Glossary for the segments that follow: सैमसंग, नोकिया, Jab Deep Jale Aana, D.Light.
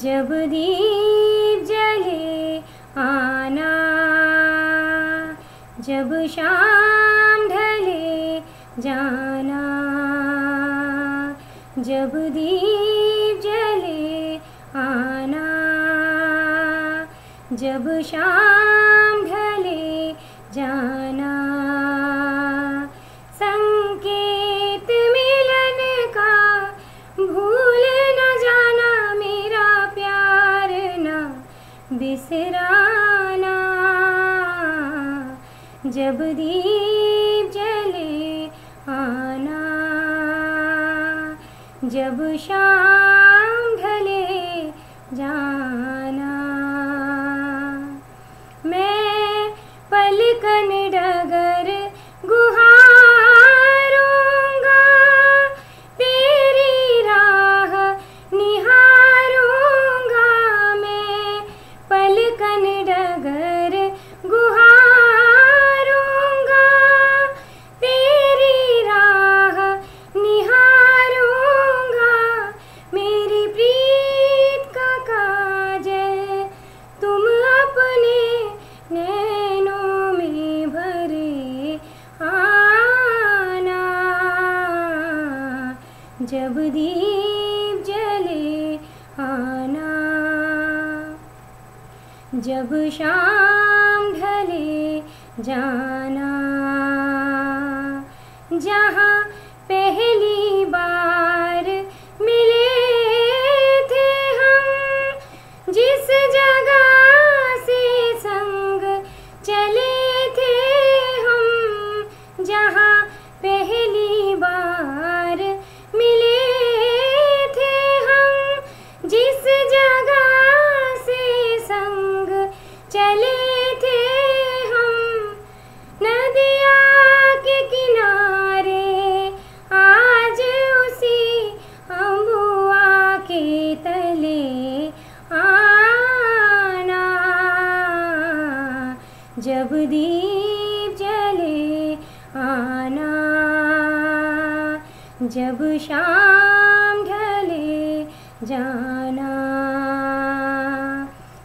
जब दीप जले आना, जब शाम ढले जाना। जब दीप जले आना, जब शाम ढले जाना। संकेत मिलन का भूल न जाना, मेरा प्यार न बिसराना। जब दीप जले आना, जब शाम ढले जाना। मैं पलकन डगर गुहारूंगा, तेरी राह निहारूंगा। मैं पलकन डगर गुहारूंगा, तेरी राह निहारूंगा। जब दीप जले आना, जब शाम ढले जाना। जहाँ पहली बार मिले थे हम, जिस जगह से संग चले थे हम। जहाँ पहली बार जब दीप जले आना, जब शाम ढले जाना।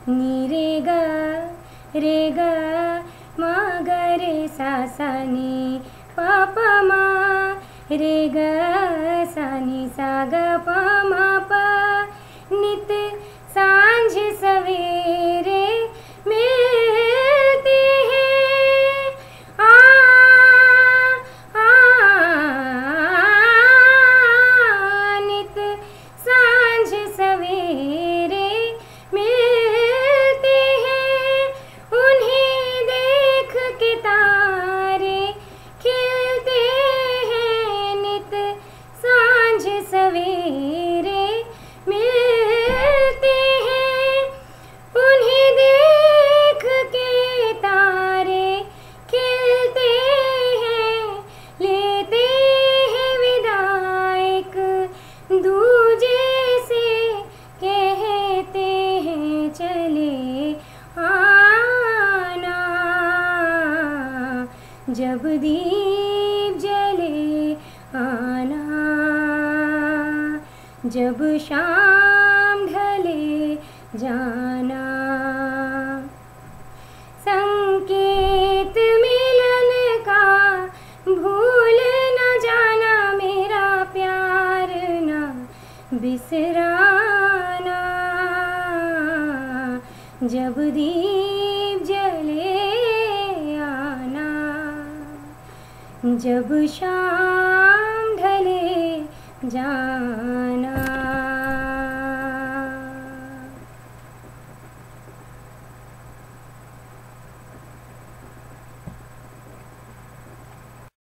नीरे ग रे ग म ग रे सा सा नी प प म, रे ग सा नी सा ग प म प। नित सांझ सवेरे जब दीप जले आना, जब शाम ढले जाना। संकेत मिलन का भूल न जाना, मेरा प्यार न बिसराना। जब दीप जले, जब शाम ढले जाना।